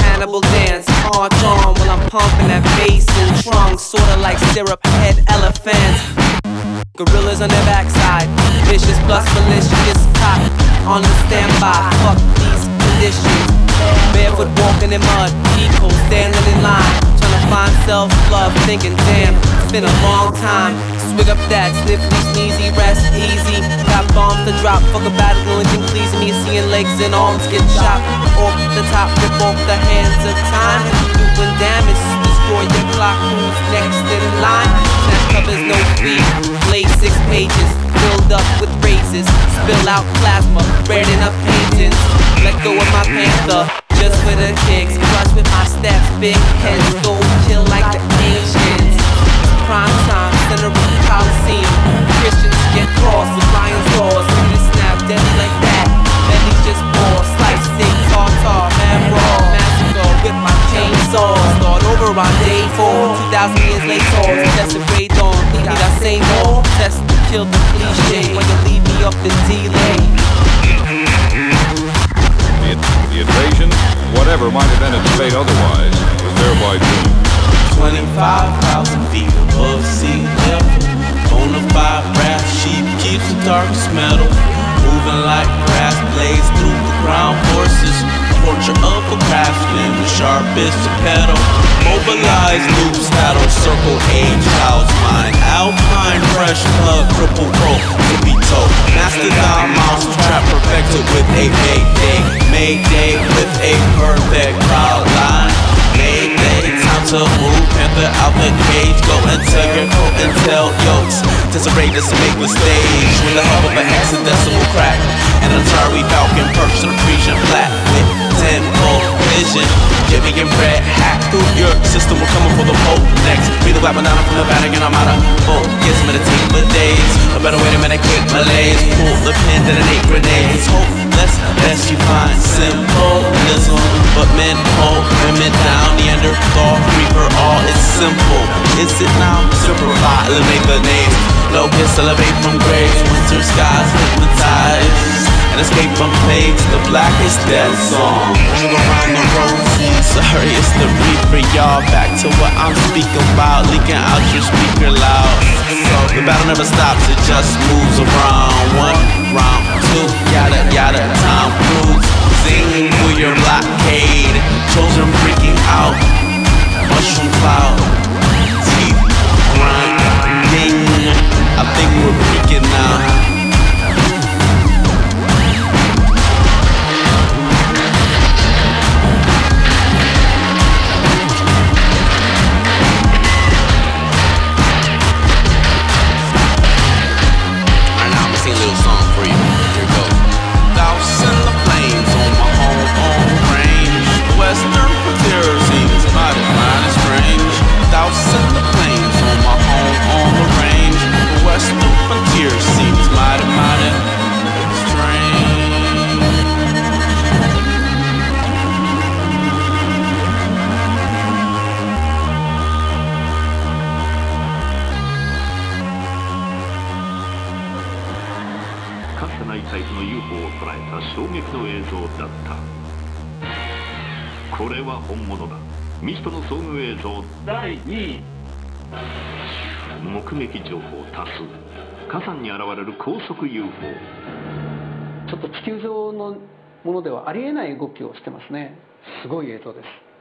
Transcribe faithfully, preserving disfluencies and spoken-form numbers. Cannibal dance, arch on while I'm pumping that bass and trunk, sorta like syrup head elephants. Gorillas on their backside, vicious plus malicious cop on the standby. Fuck these conditions. Barefoot walking in mud, equal standing in line, trying to find self-love, thinking damn, it's been a long time. Swig up that, sniffly, sneezy, rest easy. Got bombs to drop, fuck about it, doing things pleasing me. Seeing legs and arms get chopped off the top, rip off the hands of time. Doing damage, destroy your clock. Who's next in line? That covers no feet. Lay six pages, filled up with raises. Spill out plasma, burning up paintings. Let go of my panther, just for the kicks. Crush with my steps, big heads go kill like the ancients. Prime time, center of Coliseum. Christians get crossed with lion's claws. You just snap deadly like that. Belly's just more slice, steak, tartar, man raw. Massacre with my chainsaw. Start over on day four. Two thousand years later, that's a great dawn. Leave me that same hole. Test to kill the cliche. When you leave me up the delay. The, the invasion, whatever might have been its fate otherwise, was thereby doomed. twenty-five thousand feet above sea level, on a five-raft sheep keeps the darkest metal, moving like grass blades through the ground forces, torture of a craftsman, the sharpest pedal, mobilize loops that'll circle age, house mine, alpine, fresh blood, cripple pro, to be told, master dial mouse, trap perfected with a mayday, mayday with a perfect crowd line, mayday, time to move, panther out the cage, go integral intel yokes, disarray this make with stage, with the hub of a hexadecimal crack, an Atari Falcon perched on a Frisian flat with tenfold vision, giving your red hat through your system, we're coming for the pole next, be the weapon out from the Vatican, I'm out of focus, meditate for days, a better way to medicate malaise, pull the pin, then an eight grenades, hopeless, unless you find symbolism, but men hold women down, Neanderthal, Reaper, all is simple, it's it now, simplify, eliminate the names, locusts elevate from graves, winter skies hypnotize, and escape from plagues, the blackest death song. Hang around the roses, sorry it's the reaper, y'all, back to what I'm speaking about, leaking out your speaker loud, so the battle never stops, it just moves around, one round, two, yada yada, time proves, zing through your blockade, children freaking out, mushroom cloud, teeth grinding, I think we're freaking out.目撃情報多数、火山に現れる高速 ユーフォー。 ちょっと地球上のものではありえない動きをしてますね。すごい映像です。